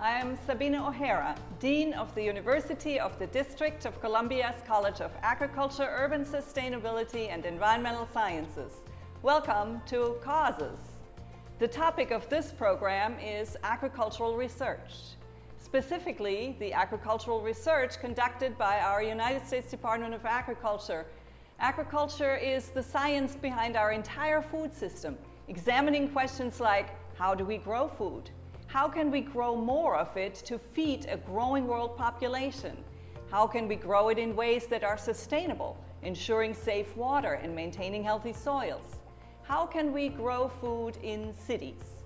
I am Sabine O'Hara, Dean of the University of the District of Columbia's College of Agriculture, Urban Sustainability and Environmental Sciences. Welcome to Causes. The topic of this program is agricultural research. Specifically, the agricultural research conducted by our United States Department of Agriculture. Agriculture is the science behind our entire food system, examining questions like, how do we grow food? How can we grow more of it to feed a growing world population? How can we grow it in ways that are sustainable, ensuring safe water and maintaining healthy soils? How can we grow food in cities?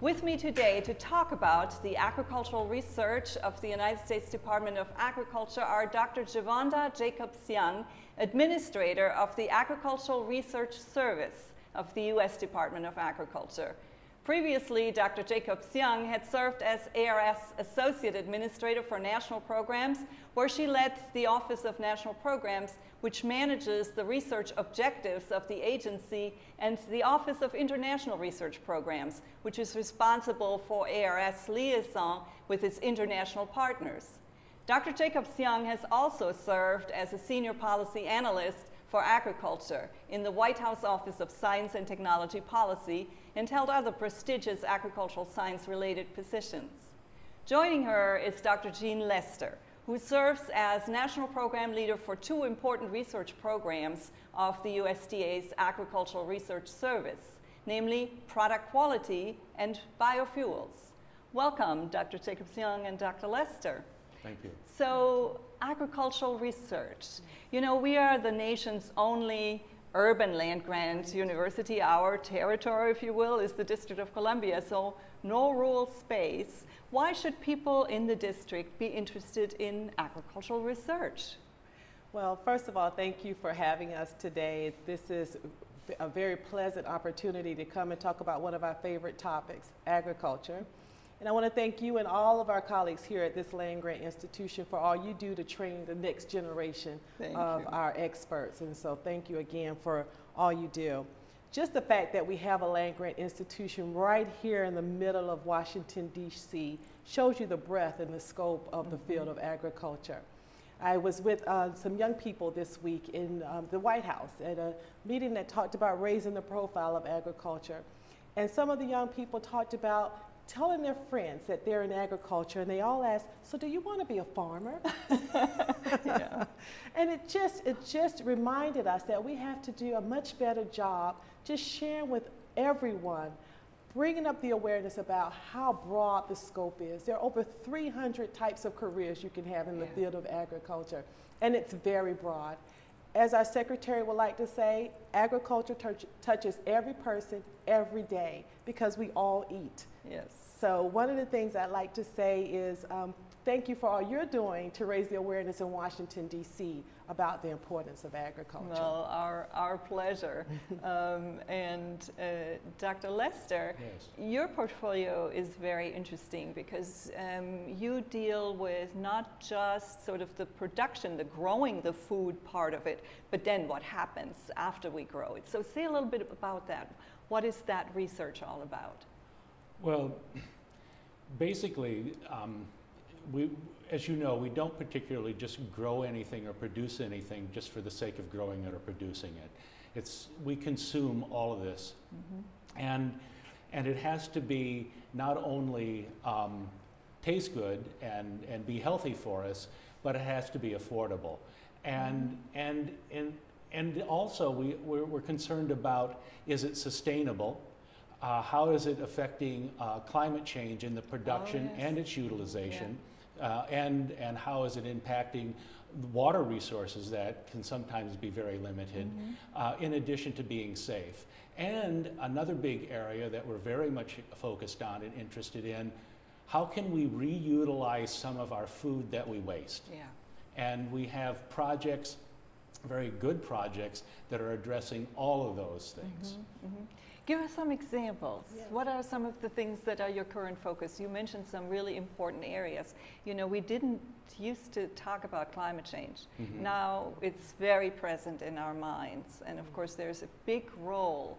With me today to talk about the agricultural research of the United States Department of Agriculture are Dr. Chavonda Jacobs-Young, Administrator of the Agricultural Research Service of the U.S. Department of Agriculture. Previously, Dr. Jacobs-Young had served as ARS Associate Administrator for National Programs, where she led the Office of National Programs, which manages the research objectives of the agency, and the Office of International Research Programs, which is responsible for ARS liaison with its international partners. Dr. Jacobs-Young has also served as a Senior Policy Analyst for Agriculture in the White House Office of Science and Technology Policy and held other prestigious agricultural science-related positions. Joining her is Dr. Gene Lester, who serves as National Program Leader for two important research programs of the USDA's Agricultural Research Service, namely Product Quality and Biofuels. Welcome, Dr. Jacobs-Young and Dr. Lester. Thank you. So, agricultural research. You know, we are the nation's only urban land-grant university. Our territory, if you will, is the District of Columbia, so no rural space. Why should people in the district be interested in agricultural research? Well, first of all, thank you for having us today. This is a very pleasant opportunity to come and talk about one of our favorite topics, agriculture. And I want to thank you and all of our colleagues here at this land-grant institution for all you do to train the next generation of our experts. And so thank you again for all you do. Just the fact that we have a land-grant institution right here in the middle of Washington, D.C. shows you the breadth and the scope of the field of agriculture. I was with some young people this week in the White House at a meeting that talked about raising the profile of agriculture. And some of the young people talked about telling their friends that they're in agriculture, and they all ask, so do you want to be a farmer? Yeah. And it just reminded us that we have to do a much better job just sharing with everyone, bringing up the awareness about how broad the scope is. There are over 300 types of careers you can have in the field of agriculture, and it's very broad. As our secretary would like to say, agriculture touches every person every day because we all eat. Yes. So one of the things I'd like to say is thank you for all you're doing to raise the awareness in Washington, D.C. about the importance of agriculture. Well, our pleasure. Dr. Lester, your portfolio is very interesting because you deal with not just sort of the production, the growing the food part of it, but then what happens after we grow it. So say a little bit about that. What is that research all about? Well, basically, as you know, we don't particularly just grow anything or produce anything just for the sake of growing it or producing it. We consume all of this. Mm-hmm. And it has to be not only taste good and be healthy for us, but it has to be affordable. And, mm-hmm. and also, we're concerned about, is it sustainable? How is it affecting climate change in the production and its utilization? Yeah. And how is it impacting water resources that can sometimes be very limited, in addition to being safe? And another big area that we're very much focused on and interested in, how can we reutilize some of our food that we waste? Yeah. And we have projects, very good projects, that are addressing all of those things. Mm-hmm, mm-hmm. Give us some examples. Yes. What are some of the things that are your current focus? You mentioned some really important areas. You know, we didn't used to talk about climate change. Mm-hmm. Now it's very present in our minds. And of course, there's a big role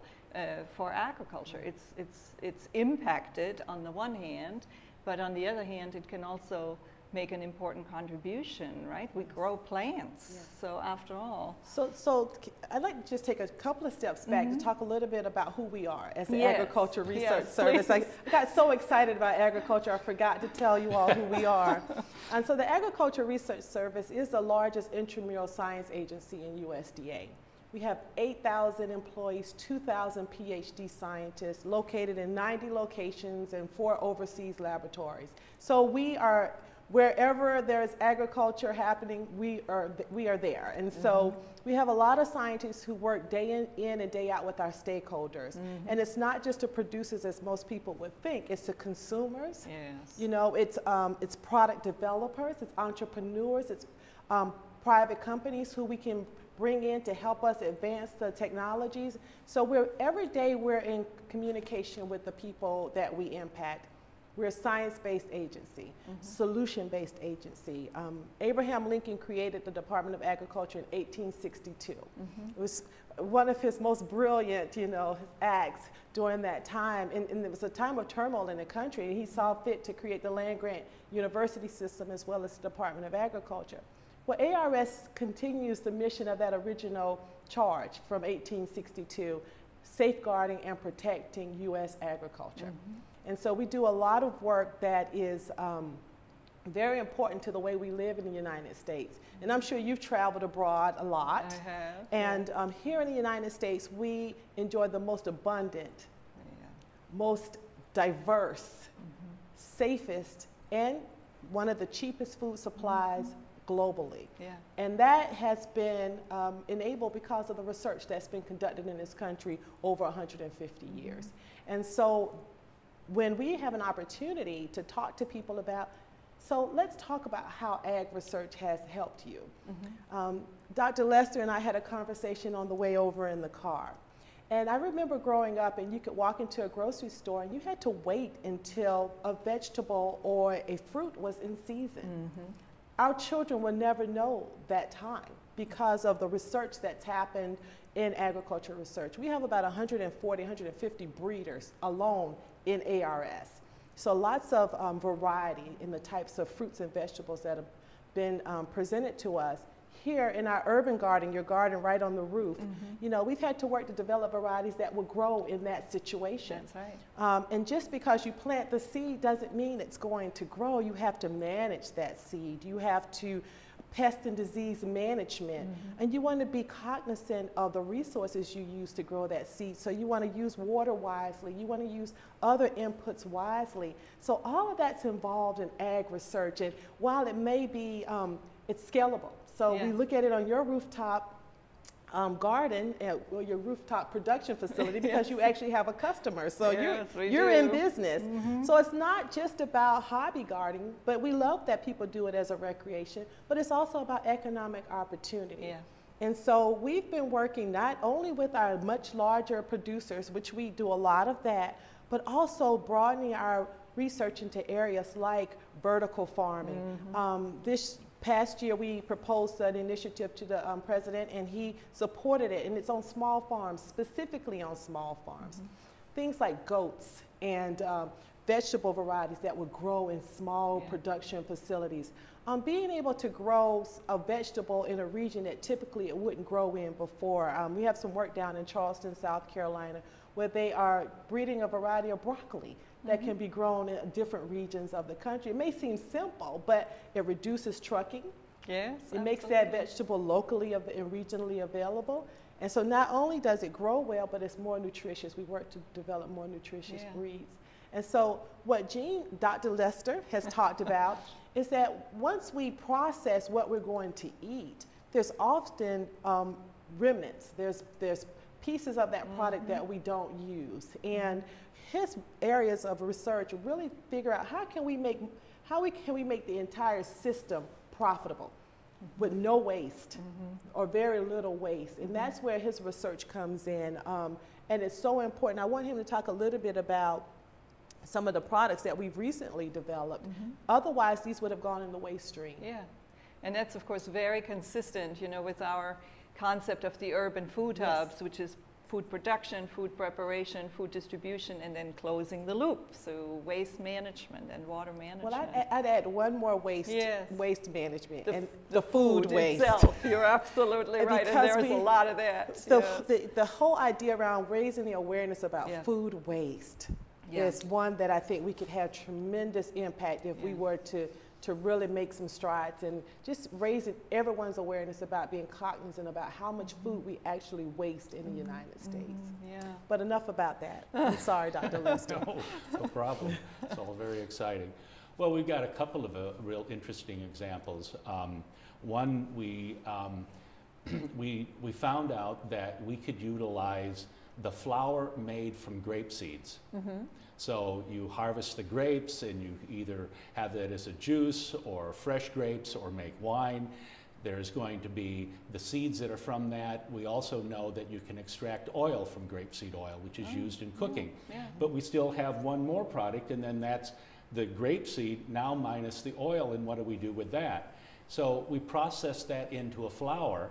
for agriculture. It's impacted on the one hand But on the other hand, it can also make an important contribution, right? We grow plants, yes. So after all. So I'd like to just take a couple of steps back to talk a little bit about who we are as the Agricultural Research Service. I got so excited about agriculture, I forgot to tell you all who we are. And so the Agricultural Research Service is the largest intramural science agency in USDA. We have 8,000 employees, 2,000 PhD scientists located in 90 locations and 4 overseas laboratories. So we are, wherever there is agriculture happening, we are there. And so we have a lot of scientists who work day in and day out with our stakeholders. And it's not just to producers as most people would think, it's to consumers. Yes. You know, it's product developers, it's entrepreneurs, it's private companies who we can bring in to help us advance the technologies. So every day we're in communication with the people that we impact. We're a science-based agency, solution-based agency. Abraham Lincoln created the Department of Agriculture in 1862. It was one of his most brilliant, you know, acts during that time. And it was a time of turmoil in the country, and he saw fit to create the land-grant university system as well as the Department of Agriculture. Well, ARS continues the mission of that original charge from 1862, safeguarding and protecting U.S. agriculture. And so we do a lot of work that is very important to the way we live in the United States. And I'm sure you've traveled abroad a lot. I have. And here in the United States, we enjoy the most abundant, most diverse, safest, and one of the cheapest food supplies globally. And that has been enabled because of the research that's been conducted in this country over 150 years. And so when we have an opportunity to talk to people about, so let's talk about how ag research has helped you. Dr. Lester and I had a conversation on the way over in the car. And I remember growing up, and you could walk into a grocery store and you had to wait until a vegetable or a fruit was in season. Our children will never know that time because of the research that's happened in agricultural research. We have about 140, 150 breeders alone in ARS. So lots of variety in the types of fruits and vegetables that have been presented to us. Here in our urban garden, your garden right on the roof, you know, we've had to work to develop varieties that will grow in that situation. That's right. And just because you plant the seed doesn't mean it's going to grow. You have to manage that seed. You have to pest and disease management. And you want to be cognizant of the resources you use to grow that seed. So you want to use water wisely. You want to use other inputs wisely. So all of that's involved in ag research. And while it may be, it's scalable. So we look at it on your rooftop garden, or your rooftop production facility, because you actually have a customer. So you're in business. So it's not just about hobby gardening, but we love that people do it as a recreation, but it's also about economic opportunity. And so we've been working not only with our much larger producers, which we do a lot of that, but also broadening our research into areas like vertical farming. This past year, we proposed an initiative to the president, and he supported it, and it's on small farms, specifically on small farms. Things like goats and vegetable varieties that would grow in small production facilities. Being able to grow a vegetable in a region that typically it wouldn't grow in before. We have some work down in Charleston, South Carolina, where they are breeding a variety of broccoli that can be grown in different regions of the country. It may seem simple, but it reduces trucking. Yes, it makes that vegetable locally and regionally available. And so not only does it grow well, but it's more nutritious. We work to develop more nutritious breeds. And so what Dr. Lester has talked about is that once we process what we're going to eat, there's often remnants. There's pieces of that product that we don't use. And his areas of research really figure out how can we make the entire system profitable with no waste or very little waste. And that's where his research comes in. And it's so important. I want him to talk a little bit about some of the products that we've recently developed. Otherwise, these would have gone in the waste stream. And that's, of course, very consistent, you know, with our concept of the urban food hubs, which is food production, food preparation, food distribution, and then closing the loop through waste management and water management. Well, I'd add one more waste management, and the food waste itself. You're absolutely right, and there's a lot of that. So yes. the whole idea around raising the awareness about food waste is one that I think we could have tremendous impact if we were to really make some strides and just raising everyone's awareness about being cognizant about how much food we actually waste in the United States. Yeah. But enough about that. I'm sorry, Dr. Lester. No problem. It's all very exciting. Well, we've got a couple of real interesting examples. One, we found out that we could utilize the flour made from grape seeds. So you harvest the grapes and you either have that as a juice or fresh grapes or make wine. There's going to be the seeds that are from that. We also know that you can extract oil from grapeseed oil, which is used in cooking. But we still have one more product, and then that's the grapeseed now minus the oil, and what do we do with that? So we process that into a flour,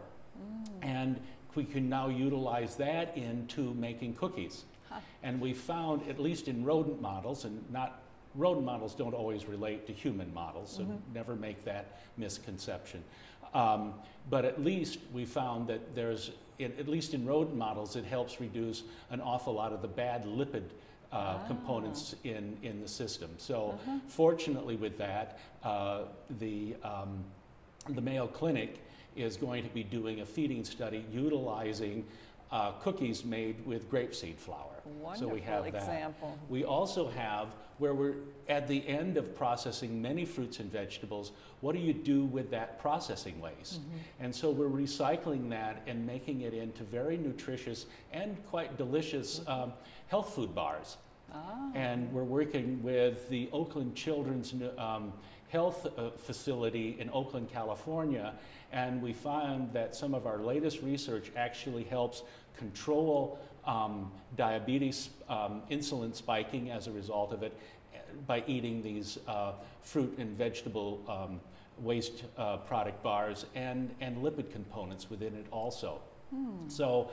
and we can now utilize that into making cookies. And we found, at least in rodent models, and not rodent models don't always relate to human models, so never make that misconception. But at least we found that there's, at least in rodent models, it helps reduce an awful lot of the bad lipid components in the system. So fortunately with that, the Mayo Clinic is going to be doing a feeding study utilizing cookies made with grapeseed flour. Wonderful so we have that. Example. We also have where we're at the end of processing many fruits and vegetables, what do you do with that processing waste? And so we're recycling that and making it into very nutritious and quite delicious health food bars. And we're working with the Oakland Children's Health Facility in Oakland, California, and we found that some of our latest research actually helps control diabetes insulin spiking as a result of it by eating these fruit and vegetable waste product bars and lipid components within it also. So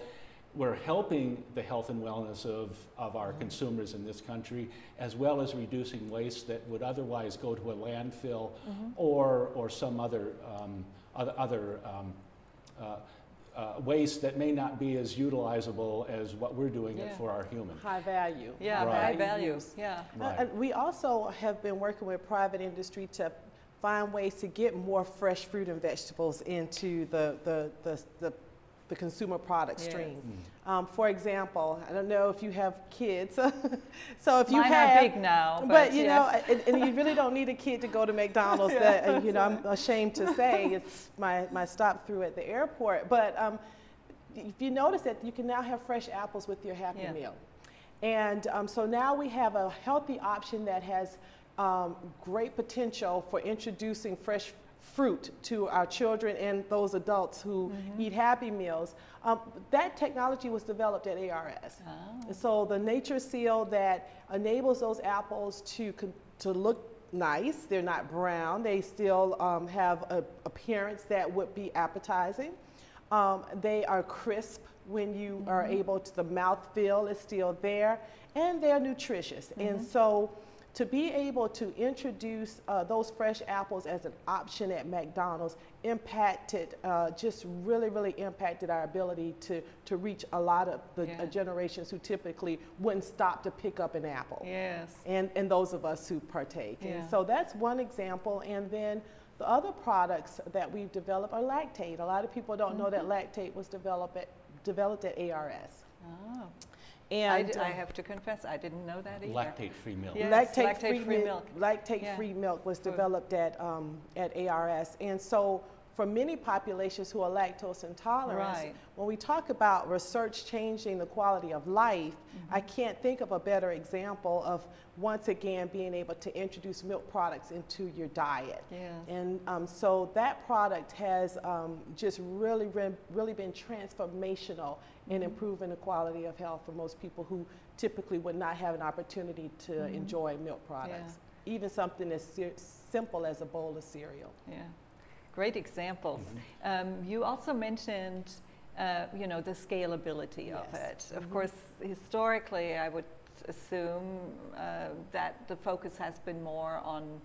we're helping the health and wellness of our consumers in this country, as well as reducing waste that would otherwise go to a landfill or some other waste that may not be as utilizable as what we're doing it for our humans. High value. Yeah, high values. Yeah. Right. We also have been working with private industry to find ways to get more fresh fruit and vegetables into the consumer product stream. For example, I don't know if you have kids. So if you have, big now, but you know, and you really don't need a kid to go to McDonald's. That you know, I'm ashamed to say it's my stop through at the airport. But if you notice that you can now have fresh apples with your Happy Meal, and so now we have a healthy option that has great potential for introducing fresh fruit to our children and those adults who eat Happy Meals. That technology was developed at ARS. So the NatureSeal that enables those apples to look nice, they're not brown, they still have an appearance that would be appetizing. They are crisp when you are able to, the mouthfeel is still there, and they're nutritious. And so to be able to introduce those fresh apples as an option at McDonald's impacted, just really, really impacted our ability to reach a lot of the generations who typically wouldn't stop to pick up an apple. And those of us who partake. And so that's one example. And then the other products that we've developed are lactate. A lot of people don't know that lactate was developed at ARS. And I have to confess, I didn't know that either. Lactate-free milk. Yes, lactate-free milk. Lactate-free milk was developed at ARS. And so for many populations who are lactose intolerant, when we talk about research changing the quality of life, I can't think of a better example of, once again, being able to introduce milk products into your diet. And so that product has just really been transformational in improving the quality of health for most people who typically would not have an opportunity to enjoy milk products, even something as simple as a bowl of cereal. Great examples. You also mentioned you know, the scalability of it. Mm-hmm. Of course, historically, I would assume that the focus has been more on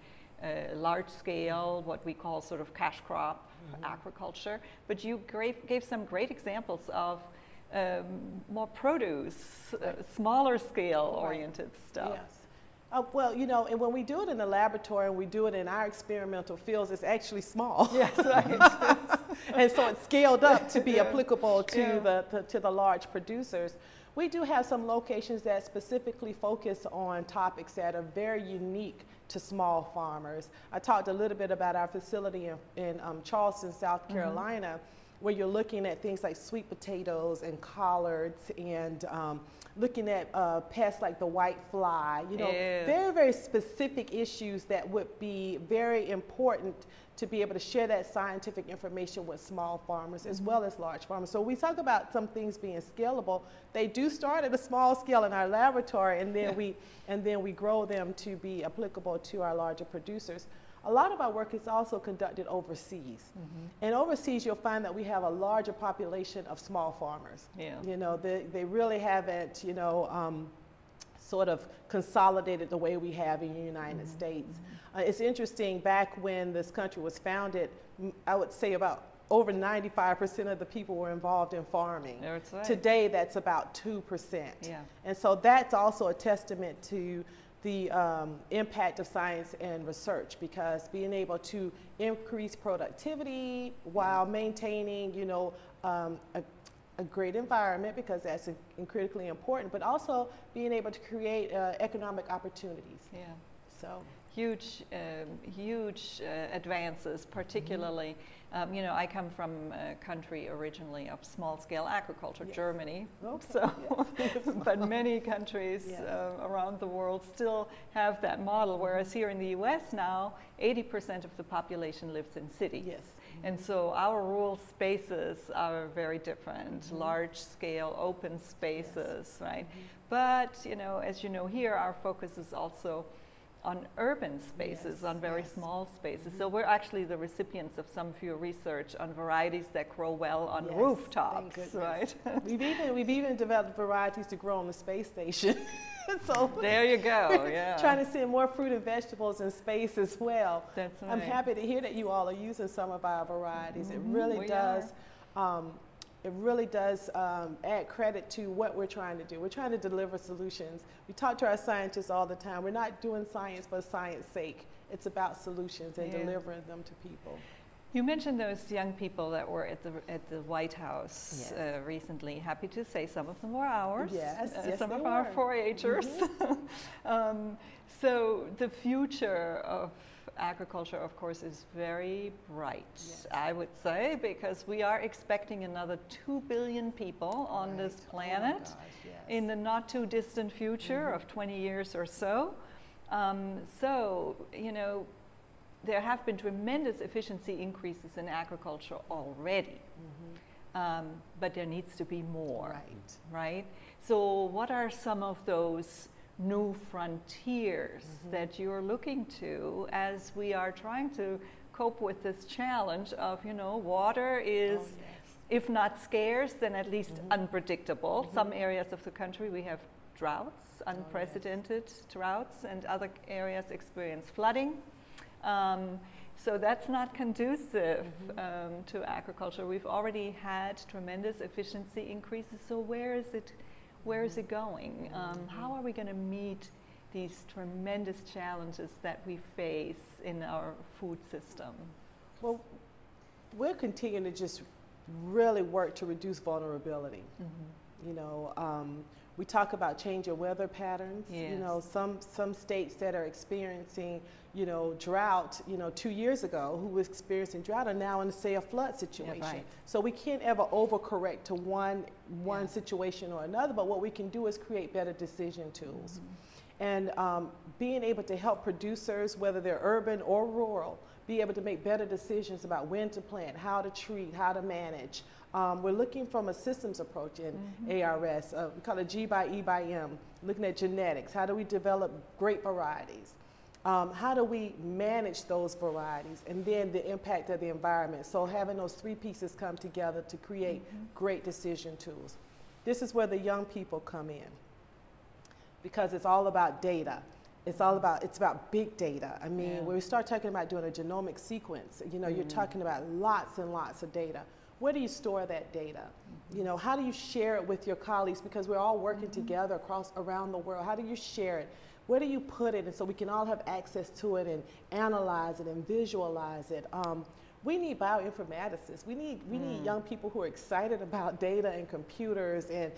large scale, what we call sort of cash crop agriculture. But you gave some great examples of more produce, smaller scale oriented stuff. Yes. Well, you know, and when we do it in the laboratory and we do it in our experimental fields, it's actually small. Yes, right. And so it's scaled up to be applicable to the large producers. We do have some locations that specifically focus on topics that are very unique to small farmers. I talked a little bit about our facility in Charleston, South Carolina, where you're looking at things like sweet potatoes and collards and looking at pests like the white fly, you know, very, very specific issues that would be very important to be able to share that scientific information with small farmers as well as large farmers. So we talk about some things being scalable. They do start at a small scale in our laboratory, and then we grow them to be applicable to our larger producers. A lot of our work is also conducted overseas. And overseas, you'll find that we have a larger population of small farmers. You know, they really haven't, you know, sort of consolidated the way we have in the United States. It's interesting, back when this country was founded, I would say about over 95% of the people were involved in farming. That's right. Today, that's about 2%. And so that's also a testament to the impact of science and research, because being able to increase productivity while maintaining, you know, a great environment, because that's critically important, but also being able to create economic opportunities. So huge, huge advances, particularly. You know, I come from a country originally of small-scale agriculture, Germany, so, but many countries around the world still have that model, whereas here in the U.S. now, 80% of the population lives in cities. And so our rural spaces are very different, large-scale open spaces, right? But, you know, as you know here, our focus is also on urban spaces, on very small spaces. So we're actually the recipients of some few research on varieties that grow well on rooftops, right? We've even developed varieties to grow on the space station. So there you go, trying to send more fruit and vegetables in space as well. That's right. I'm happy to hear that you all are using some of our varieties. It really does add credit to what we're trying to do. We're trying to deliver solutions. We talk to our scientists all the time. We're not doing science for science's sake. It's about solutions and delivering them to people. You mentioned those young people that were at the White House recently. Happy to say some of them were ours. Some of our 4-H'ers. So the future of agriculture, of course, is very bright, I would say, because we are expecting another 2 billion people on this planet in the not too distant future of 20 years or so. So, you know, there have been tremendous efficiency increases in agriculture already, but there needs to be more, right? So what are some of those new frontiers that you're looking to as we are trying to cope with this challenge of, you know, water is, if not scarce, then at least unpredictable. Some areas of the country we have droughts, unprecedented droughts, and other areas experience flooding. So that's not conducive to agriculture. We've already had tremendous efficiency increases, so where is it going? How are we going to meet these tremendous challenges that we face in our food system? Well, we're continuing to just really work to reduce vulnerability. You know, we talk about change of weather patterns. You know, some states that are experiencing, you know, drought, you know, 2 years ago, who was experiencing drought are now in, say, a flood situation. So we can't ever overcorrect to one situation or another, but what we can do is create better decision tools. And being able to help producers, whether they're urban or rural, be able to make better decisions about when to plant, how to treat, how to manage. We're looking from a systems approach in ARS, we call it G by E by M, looking at genetics. How do we develop great varieties? How do we manage those varieties, and then the impact of the environment? So having those three pieces come together to create great decision tools. This is where the young people come in, because it's all about data. It's about big data. I mean, when we start talking about doing a genomic sequence, you know, you're talking about lots and lots of data. Where do you store that data? You know, how do you share it with your colleagues? Because we're all working together around the world. How do you share it? Where do you put it? And so we can all have access to it and analyze it and visualize it. We need bioinformaticists. We need young people who are excited about data and computers and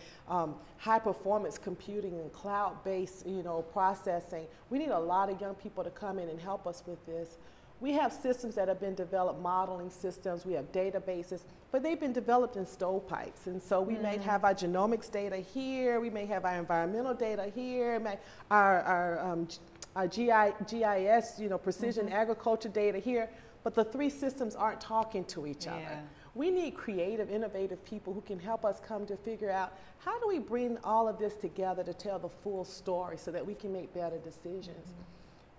high-performance computing and cloud-based, you know, processing. We need a lot of young people to come in and help us with this. We have systems that have been developed, modeling systems. We have databases, but they've been developed in stovepipes. And so we may have our genomics data here. We may have our environmental data here. Our GIS, you know, precision agriculture data here. But the three systems aren't talking to each other. We need creative, innovative people who can help us come to figure out how do we bring all of this together to tell the full story so that we can make better decisions.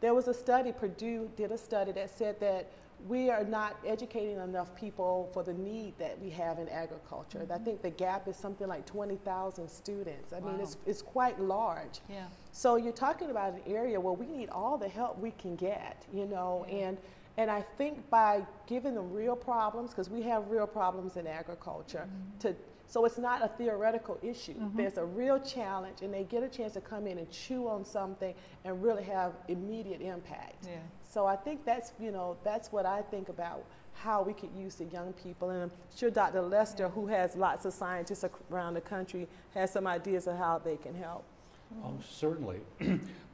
There was a study, Purdue did a study that said that we are not educating enough people for the need that we have in agriculture. I think the gap is something like 20,000 students. I mean, it's quite large. So you're talking about an area where we need all the help we can get, you know, and I think by giving them real problems, because we have real problems in agriculture, so it's not a theoretical issue. There's a real challenge, and they get a chance to come in and chew on something and really have immediate impact. So I think that's, you know, that's what I think about how we could use the young people. And I'm sure Dr. Lester, who has lots of scientists around the country, has some ideas of how they can help. Certainly,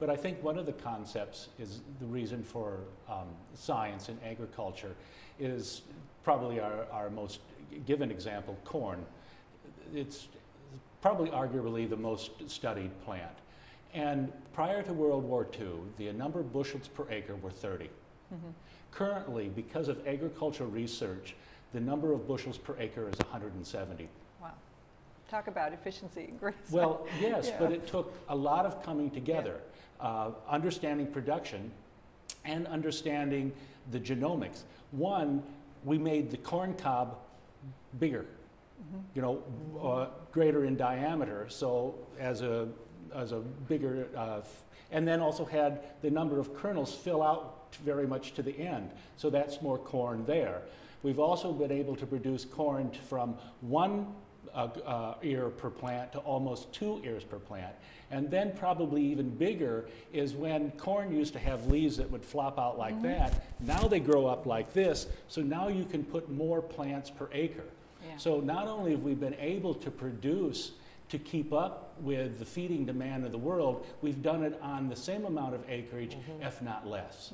but I think one of the concepts is the reason for science in agriculture is probably our most given example, corn. It's probably arguably the most studied plant. And prior to World War II, the number of bushels per acre were 30. Currently, because of agricultural research, the number of bushels per acre is 170. Talk about efficiency and grace. Well, yes, but it took a lot of coming together, understanding production and understanding the genomics. One, we made the corn cob bigger, you know, greater in diameter, so as a bigger, and then also had the number of kernels fill out very much to the end, so that's more corn there. We've also been able to produce corn from one ear per plant to almost 2 ears per plant. And then probably even bigger is when corn used to have leaves that would flop out like that. Now they grow up like this, so now you can put more plants per acre. So not only have we been able to produce to keep up with the feeding demand of the world, we've done it on the same amount of acreage, if not less.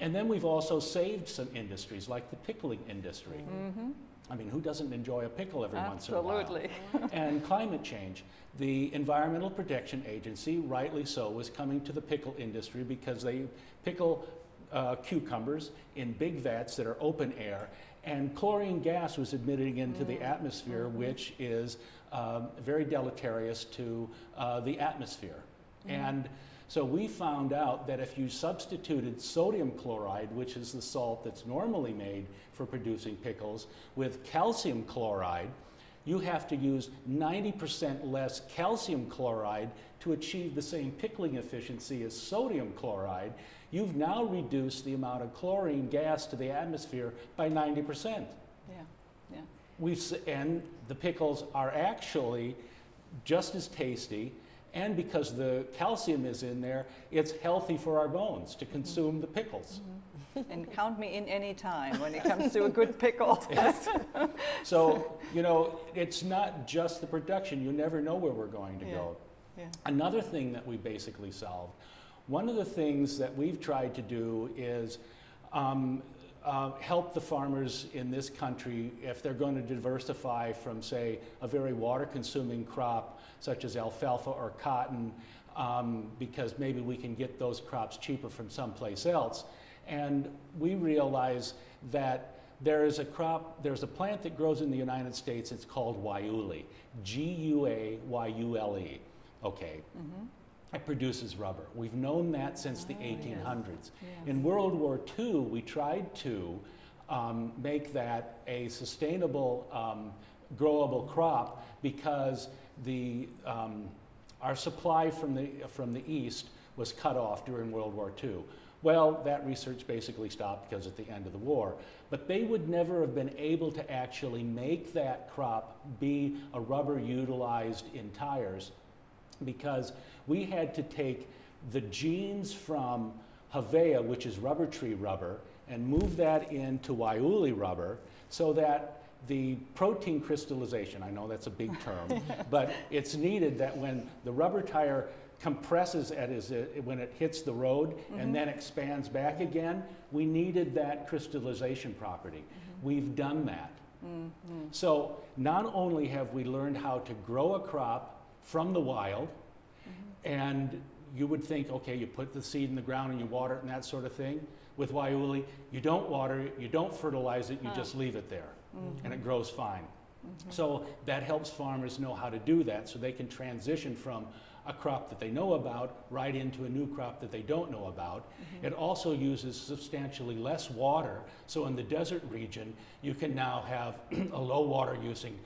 And then we've also saved some industries, like the pickling industry. I mean, who doesn't enjoy a pickle every once in a while? Absolutely. And climate change. The Environmental Protection Agency, rightly so, was coming to the pickle industry because they pickle cucumbers in big vats that are open air, and chlorine gas was emitted into the atmosphere, which is very deleterious to the atmosphere. And so we found out that if you substituted sodium chloride, which is the salt that's normally made for producing pickles, with calcium chloride, you have to use 90% less calcium chloride to achieve the same pickling efficiency as sodium chloride. You've now reduced the amount of chlorine gas to the atmosphere by 90%. And the pickles are actually just as tasty, and because the calcium is in there, it's healthy for our bones to consume the pickles. And count me in any time when it comes to a good pickle. So, you know, it's not just the production. You never know where we're going to go. Another thing that we basically solved, one of the things that we've tried to do is help the farmers in this country if they're going to diversify from, say, a very water-consuming crop such as alfalfa or cotton, because maybe we can get those crops cheaper from someplace else. And we realize that there is a crop, there's a plant that grows in the United States, it's called guayule, G-U-A-Y-U-L-E, okay? it produces rubber. We've known that since the 1800s. Yes. Yes. In World War II, we tried to make that a sustainable, growable crop because the, our supply from the East was cut off during World War II. Well, that research basically stopped because at the end of the war. But they would never have been able to actually make that crop be a rubber utilized in tires because we had to take the genes from Havea, which is rubber tree rubber, and move that into guayule rubber so that the protein crystallization, I know that's a big term, but it's needed that when the rubber tire compresses when it hits the road and then expands back again, we needed that crystallization property. We've done that. So not only have we learned how to grow a crop from the wild, and you would think, okay, you put the seed in the ground and you water it and that sort of thing. With guayule, you don't water it, you don't fertilize it, you just leave it there. And it grows fine. So that helps farmers know how to do that so they can transition from a crop that they know about right into a new crop that they don't know about. It also uses substantially less water. So in the desert region, you can now have a low water using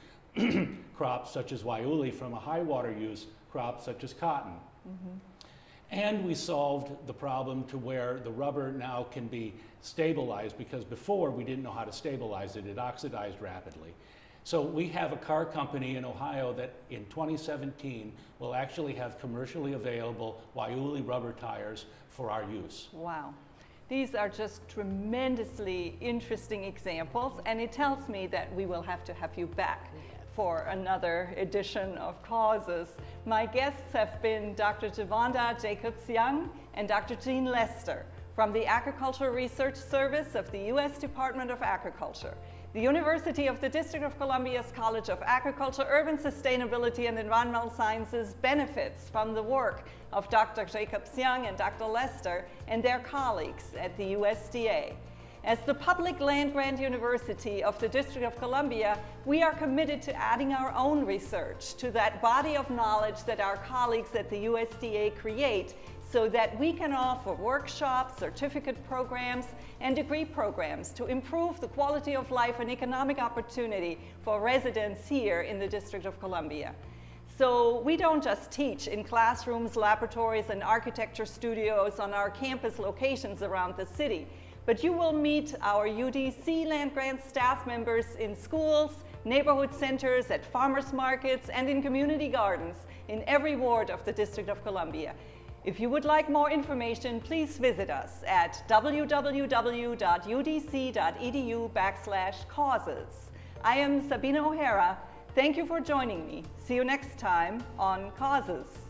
crop such as guayule from a high water use crop such as cotton. And we solved the problem to where the rubber now can be stabilized because before we didn't know how to stabilize it. It oxidized rapidly. So we have a car company in Ohio that in 2017 will actually have commercially available guayule rubber tires for our use. Wow. These are just tremendously interesting examples, and it tells me that we will have to have you back for another edition of Causes. My guests have been Dr. Chavonda Jacobs-Young and Dr. Gene Lester from the Agricultural Research Service of the U.S. Department of Agriculture, the University of the District of Columbia's College of Agriculture, Urban Sustainability and Environmental Sciences benefits from the work of Dr. Jacobs-Young and Dr. Lester and their colleagues at the USDA. As the public land-grant university of the District of Columbia, we are committed to adding our own research to that body of knowledge that our colleagues at the USDA create so that we can offer workshops, certificate programs, and degree programs to improve the quality of life and economic opportunity for residents here in the District of Columbia. So we don't just teach in classrooms, laboratories, and architecture studios on our campus locations around the city. But you will meet our UDC land-grant staff members in schools, neighborhood centers, at farmers markets, and in community gardens in every ward of the District of Columbia. If you would like more information, please visit us at www.udc.edu/causes. I am Sabine O'Hara. Thank you for joining me. See you next time on Causes.